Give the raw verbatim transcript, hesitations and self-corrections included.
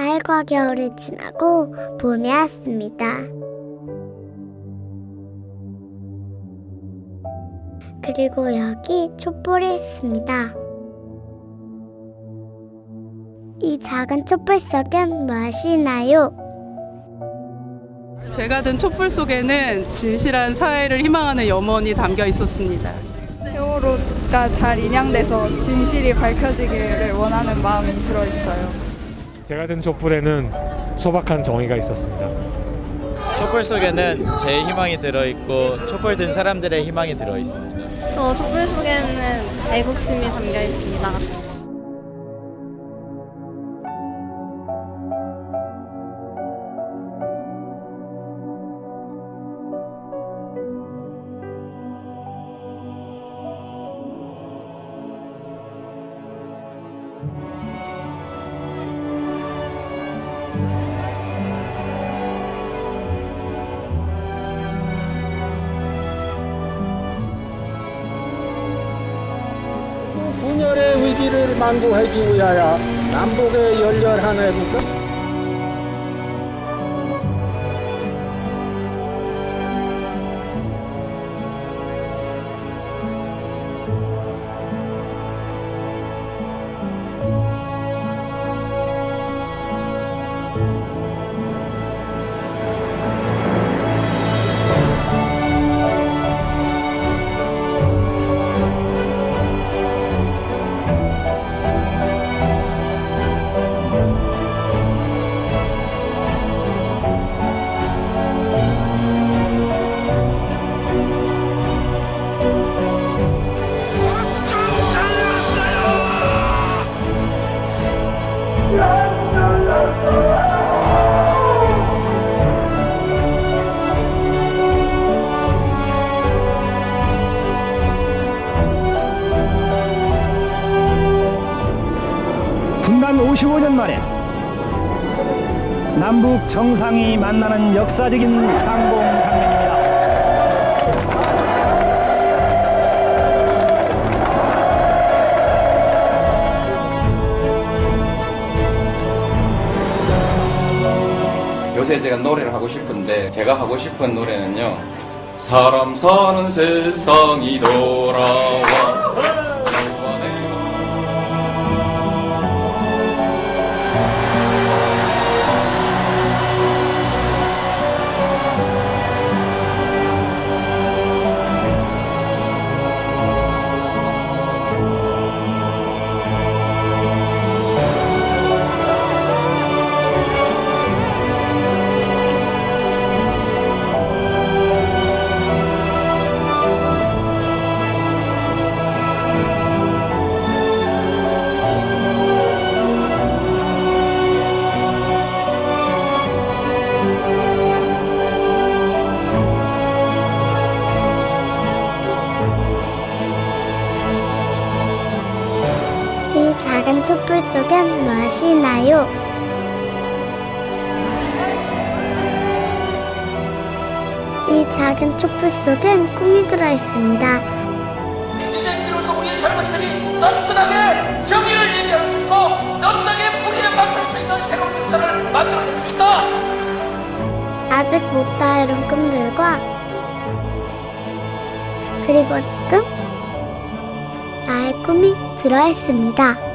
가을과 겨울을 지나고 봄이 왔습니다. 그리고 여기 촛불이 있습니다. 이 작은 촛불 속엔 무엇이 있나요? 제가 든 촛불 속에는 진실한 사회를 희망하는 염원이 담겨 있었습니다. 세월호가 잘 인양돼서 진실이 밝혀지기를 원하는 마음이 들어있어요. 제가 든 촛불에는 소박한 정의가 있었습니다. 촛불 속에는 제 희망이 들어있고 촛불 든 사람들의 희망이 들어있습니다. 저 촛불 속에는 애국심이 담겨 있습니다. 분열의 위기를 만고하기 위하여 남북의 열렬한 애국가 분단 오십오 년 만에 남북 정상이 만나는 역사적인 상봉 장면입니다. 요새 제가 노래를 하고 싶은데 제가 하고 싶은 노래는요, 사람 사는 세상이 돌아와. 작은 촛불 속엔 무엇이 있나요? 이 작은 촛불 속엔 꿈이 들어있습니다. 이제 비로소 우리 젊은이들이 떳떳하게 정의를 얘기할 수 있고 떳떳하게 불의에 맞설 수 있는 새로운 역사를 만들어낼 수 있다! 아직 못다 이런 꿈들과 그리고 지금 나의 꿈이 들어있습니다.